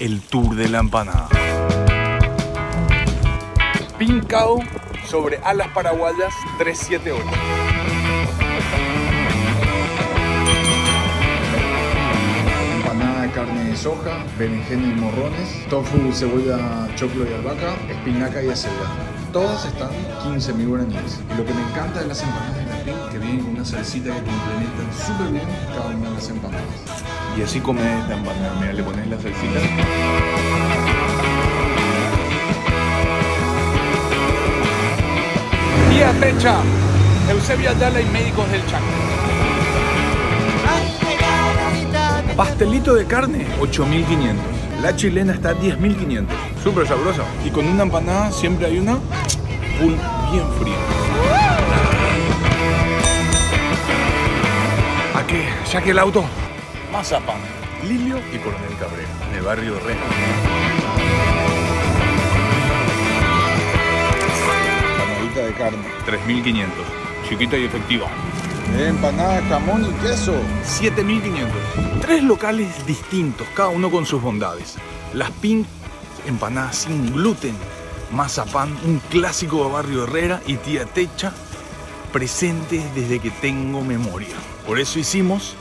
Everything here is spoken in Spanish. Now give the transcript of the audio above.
el tour de la empanada. Pincao sobre alas paraguayas 378. Carne de soja, berenjena y morrones, tofu, cebolla, choclo y albahaca, espinaca y acelga. Todas están 15.000 guaraníes. Y lo que me encanta de las empanadas de la PIN, que vienen con una salsita que complementan súper bien cada una de las empanadas. Y así comes la empanada, mira, le pones la salsita. Tía Techa, Eusebio Ayala y Médicos del Chaco. Pastelito de carne, 8.500. La chilena está a 10.500. Súper sabrosa. Y con una empanada siempre hay una full bien fría. Aquí, saque el auto. Mazapán, Lilio y Coronel Cabrera, en el barrio Reno. Empanadita de carne, 3.500. Chiquita y efectiva. Empanada, jamón y queso, 7.500. Tres locales distintos, cada uno con sus bondades. Las Pink, empanadas sin gluten. Mazapán, un clásico de Barrio Herrera. Y Tía Techa, presentes desde que tengo memoria. Por eso hicimos